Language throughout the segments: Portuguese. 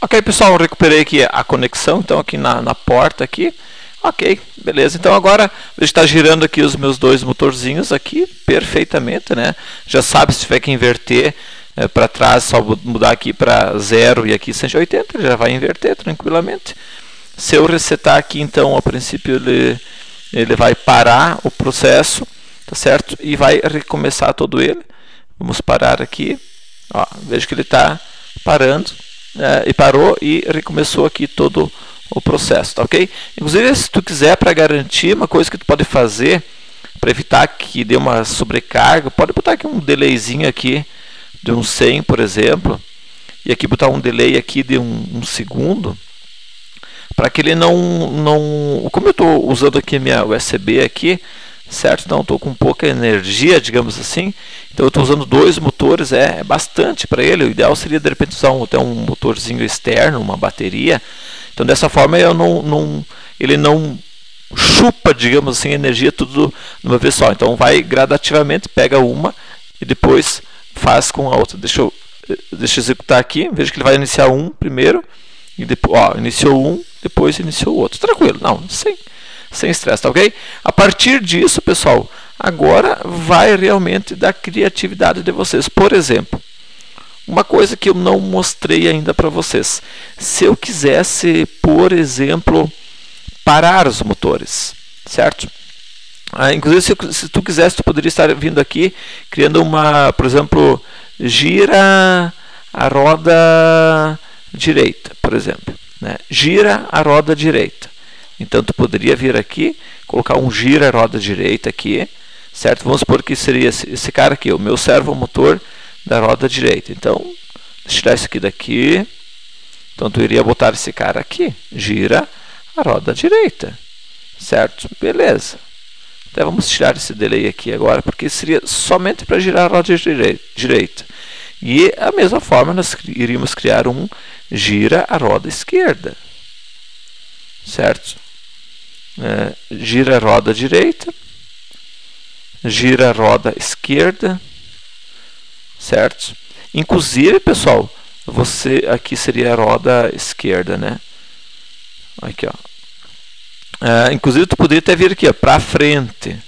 Ok, pessoal, recuperei aqui a conexão, então aqui na porta aqui. Ok, beleza. Então agora a gente está girando aqui os meus dois motorzinhos aqui perfeitamente, né? Já sabe, se tiver que inverter para trás, só mudar aqui para 0 e aqui 180, ele já vai inverter tranquilamente. Se eu resetar aqui, então, a princípio ele vai parar o processo, tá certo? E vai recomeçar todo ele. Vamos parar aqui. Ó, vejo que ele está parando. E parou e recomeçou aqui todo o processo, tá ok? Inclusive, se tu quiser, para garantir, uma coisa que tu pode fazer para evitar que dê uma sobrecarga, pode botar aqui um delayzinho aqui de um 100, por exemplo, e aqui botar um delay aqui de um segundo, para que ele não... Como eu estou usando aqui minha USB aqui, certo? Então estou com pouca energia, digamos assim. Então eu estou usando dois motores, é bastante para ele. O ideal seria de repente usar até um motorzinho externo, uma bateria. Então dessa forma eu ele não chupa, digamos assim, energia tudo de uma vez só. Então vai gradativamente, pega uma e depois faz com a outra. Deixa eu executar aqui, vejo que ele vai iniciar um primeiro e depois, ó, iniciou um, depois iniciou o outro. Tranquilo, não, sem estresse, tá ok? A partir disso, pessoal, agora vai realmente da criatividade de vocês. Por exemplo, uma coisa que eu não mostrei ainda para vocês. Se eu quisesse, por exemplo, parar os motores, certo? Inclusive, se tu quisesse, tu poderia estar vindo aqui, criando uma, por exemplo, gira a roda direita, por exemplo, né? Gira a roda direita. Então, tu poderia vir aqui, colocar um gira roda direita aqui, certo? Vamos supor que seria esse cara aqui, o meu servomotor da roda direita. Então, deixa eu tirar isso aqui daqui. Então, tu iria botar esse cara aqui, gira a roda direita, certo? Beleza. Até vamos tirar esse delay aqui agora, porque seria somente para girar a roda direita. E, da mesma forma, nós iríamos criar um gira a roda esquerda, certo? Gira a roda direita, gira a roda esquerda, certo? Inclusive, pessoal, você aqui seria a roda esquerda, né? Aqui, ó. Inclusive, tu poderia até vir aqui, ó, para frente,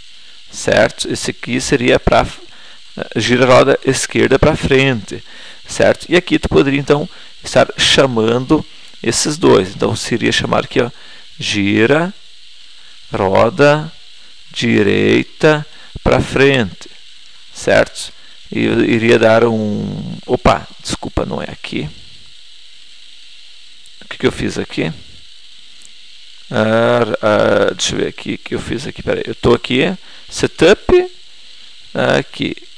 certo? Esse aqui seria para gira a roda esquerda para frente, certo? E aqui tu poderia então estar chamando esses dois. Então, seria chamar aqui, ó, gira roda direita para frente, certo? E iria dar um... Opa, desculpa, não é aqui. O que eu fiz aqui? Deixa eu ver aqui o que eu fiz aqui. Peraí, eu estou aqui, setup,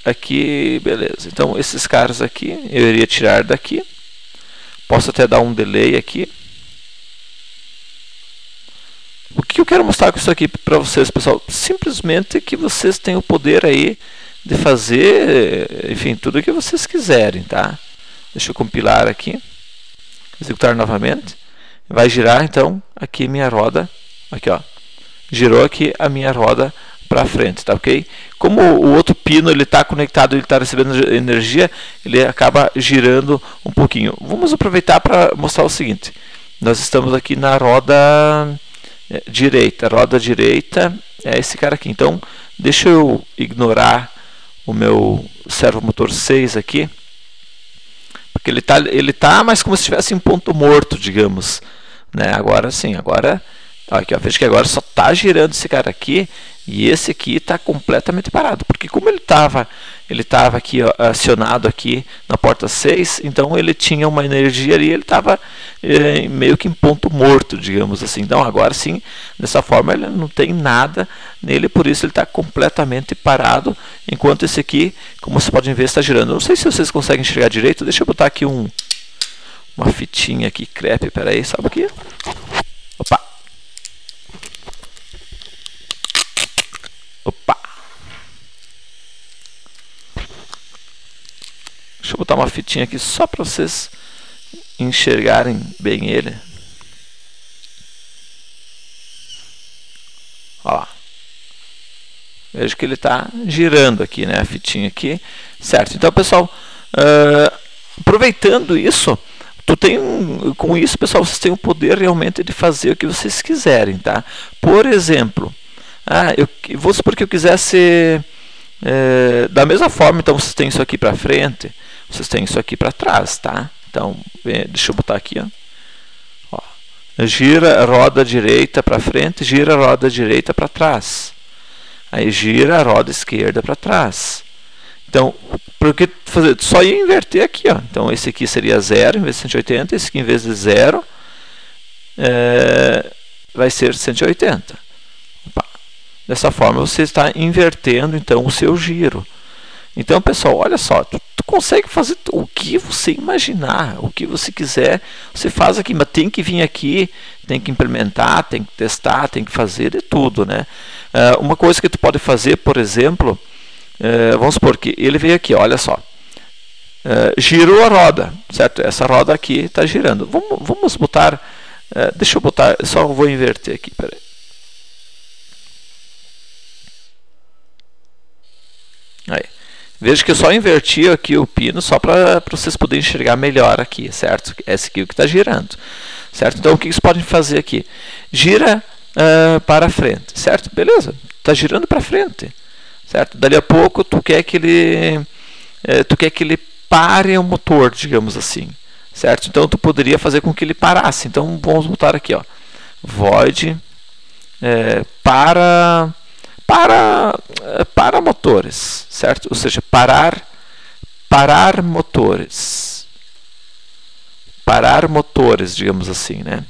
aqui, beleza. Então, esses caras aqui, eu iria tirar daqui. Posso até dar um delay aqui. O que eu quero mostrar com isso aqui para vocês, pessoal? Simplesmente que vocês têm o poder aí de fazer, enfim, tudo o que vocês quiserem, tá? Deixa eu compilar aqui, executar novamente. Vai girar, então, aqui minha roda, aqui, ó. Girou aqui a minha roda para frente, tá ok? Como o outro pino ele está conectado, ele está recebendo energia, ele acaba girando um pouquinho. Vamos aproveitar para mostrar o seguinte. Nós estamos aqui na roda... direita, roda direita é esse cara aqui. Então, deixa eu ignorar o meu servomotor 6 aqui, porque ele tá mais como se estivesse em ponto morto, digamos, né? Agora sim, agora aqui, ó, veja que agora só tá girando esse cara aqui e esse aqui está completamente parado, porque como ele tava aqui, ó, acionado aqui na porta 6, então ele tinha uma energia ali, ele estava meio que em ponto morto, digamos assim. Então agora sim, dessa forma ele não tem nada nele, por isso ele está completamente parado, enquanto esse aqui, como vocês podem ver, está girando. Não sei se vocês conseguem enxergar direito, deixa eu botar aqui uma fitinha aqui, crepe, peraí, sabe o que? Opa! Opa! Deixa eu botar uma fitinha aqui só para vocês enxergarem bem ele. Olha lá. Vejo que ele está girando aqui, né? A fitinha aqui. Certo. Então, pessoal, aproveitando isso, Tu tem com isso, pessoal, vocês têm o poder realmente de fazer o que vocês quiserem, tá? Por exemplo, eu vou supor que eu quisesse da mesma forma, então vocês têm isso aqui para frente, vocês têm isso aqui para trás, tá? Então, deixa eu botar aqui, ó. Gira a roda direita para frente, gira a roda direita para trás. Aí gira a roda esquerda para trás. Então, porque fazer? Só ia inverter aqui, ó. Então esse aqui seria 0 em vez de 180, esse aqui em vez de 0 vai ser 180. Opa. Dessa forma você está invertendo então o seu giro. Então, pessoal, olha só, tu consegue fazer o que você imaginar, o que você quiser, você faz aqui, mas tem que vir aqui, tem que implementar, tem que testar, tem que fazer de tudo, né? Uma coisa que tu pode fazer, por exemplo, vamos supor que ele veio aqui, olha só, girou a roda, certo? Essa roda aqui está girando. Vamos botar, deixa eu botar, só vou inverter aqui, peraí. Aí. Veja que eu só inverti aqui o pino só para vocês poderem enxergar melhor aqui, certo? Esse aqui é o que está girando, certo? Então o que vocês podem fazer aqui? Gira para frente, certo? Beleza, está girando para frente, certo? Dali a pouco tu quer que ele, pare o motor, digamos assim, certo? Então tu poderia fazer com que ele parasse. Então vamos botar aqui, ó, void para motores, certo? Ou seja, parar motores, digamos assim, né?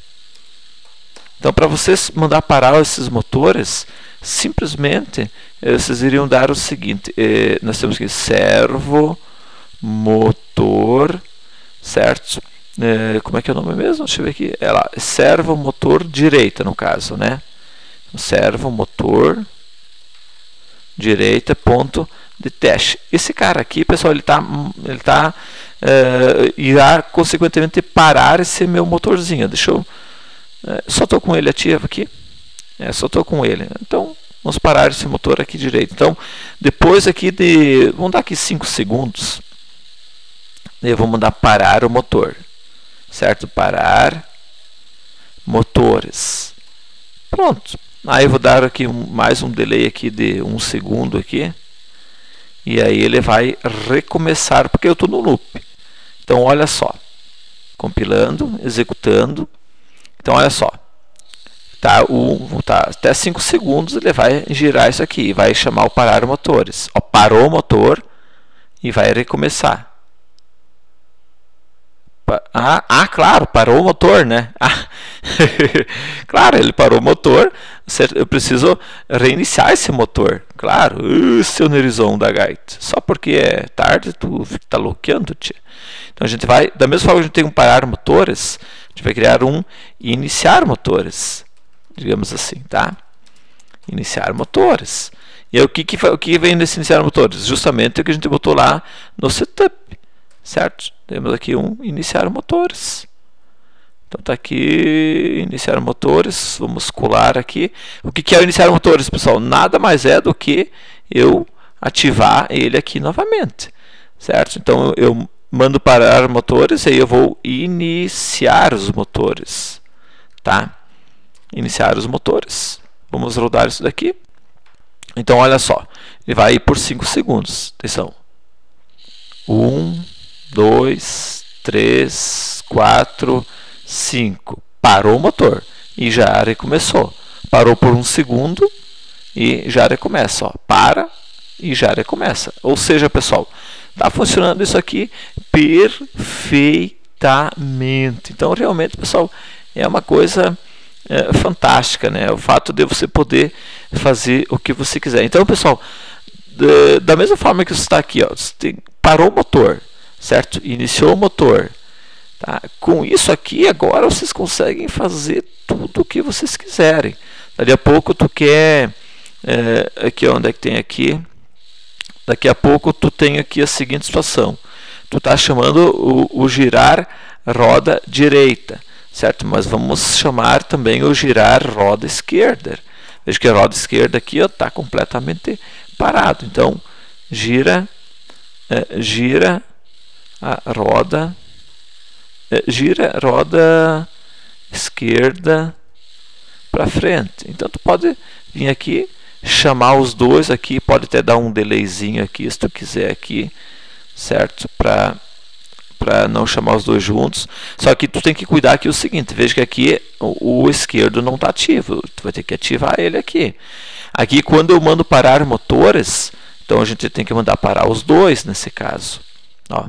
Então, para vocês mandar parar esses motores, simplesmente vocês iriam dar o seguinte: nós temos aqui servo motor, certo? Como é que é o nome mesmo? Deixa eu ver aqui. É lá, servo motor direita, no caso, né? Servo motor direita, ponto de teste. Esse cara aqui, pessoal, irá consequentemente parar esse meu motorzinho. Deixa eu, só estou com ele ativo aqui, só estou com ele. Então vamos parar esse motor aqui direito. Então depois aqui de, vamos dar aqui 5 segundos, eu vou mandar parar o motor, certo? Parar motores, pronto. Aí eu vou dar aqui mais um delay aqui de 1 segundo aqui, e aí ele vai recomeçar porque eu estou no loop. Então olha só, compilando, executando. Então olha só, até 5 segundos ele vai girar isso aqui, vai chamar o parar motores. Ó, parou o motor e vai recomeçar. Claro, parou o motor, né? Claro, ele parou o motor, certo? Eu preciso reiniciar esse motor, claro. Seu Nerizão da gaita, só porque é tarde, tu tá louqueando, tia. Então a gente vai, da mesma forma que a gente tem um parar motores, a gente vai criar um iniciar motores, digamos assim, tá? Iniciar motores. E aí, o que vem nesse iniciar motores? Justamente o que a gente botou lá no setup, certo? Temos aqui um iniciar motores. Então tá aqui iniciar motores, vamos colar aqui. O que é o iniciar motores, pessoal? Nada mais é do que eu ativar ele aqui novamente, certo? Então eu mando parar motores e aí eu vou iniciar os motores, tá? Iniciar os motores. Vamos rodar isso daqui. Então olha só, ele vai por 5 segundos. Atenção. 1, 2, 3, 4, 5. Parou o motor e já recomeçou. Parou por 1 segundo e já recomeça, ó. Para e já recomeça. Ou seja, pessoal, tá funcionando isso aqui perfeitamente. Então realmente, pessoal, é uma coisa fantástica, né? O fato de você poder fazer o que você quiser. Então, pessoal, da mesma forma que você está aqui, ó, você tem, parou o motor, certo? Iniciou o motor, tá? Com isso aqui, agora vocês conseguem fazer tudo o que vocês quiserem. Daqui a pouco tu quer, aqui onde é que tem aqui, daqui a pouco tu tem aqui a seguinte situação: tu está chamando o girar roda direita, certo? Mas vamos chamar também o girar roda esquerda. Veja que a roda esquerda aqui está completamente parado. Então gira a roda gira, roda esquerda para frente. Então tu pode vir aqui, chamar os dois aqui, pode até dar um delayzinho aqui se tu quiser aqui, certo? Para não chamar os dois juntos. Só que tu tem que cuidar aqui o seguinte, veja que aqui o esquerdo não está ativo, tu vai ter que ativar ele aqui. Aqui quando eu mando parar motores, então a gente tem que mandar parar os dois nesse caso. Ó,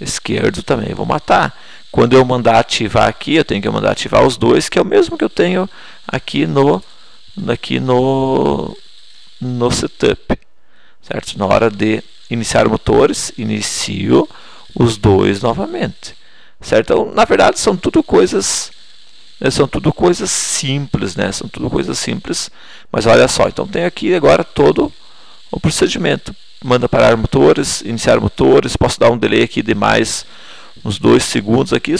esquerdo também vou matar. Quando eu mandar ativar aqui, eu tenho que mandar ativar os dois, que é o mesmo que eu tenho aqui no setup, certo? Na hora de iniciar motores, inicio os dois novamente, certo? Então, na verdade, são tudo coisas simples, né? São tudo coisas simples, mas olha só, então tem aqui agora todo o procedimento. Manda parar motores, iniciar motores, posso dar um delay aqui de mais uns 2 segundos aqui,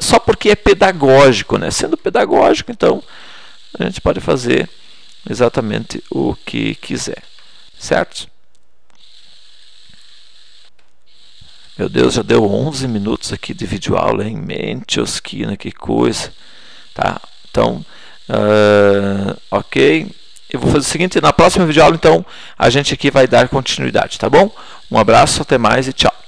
só porque é pedagógico, né? Sendo pedagógico, então a gente pode fazer exatamente o que quiser, certo? Meu Deus, já deu 11 minutos aqui de videoaula, hein? Mente osquina, que coisa, tá? Então, ok. Eu vou fazer o seguinte, na próxima videoaula, então, a gente aqui vai dar continuidade, tá bom? Um abraço, até mais e tchau.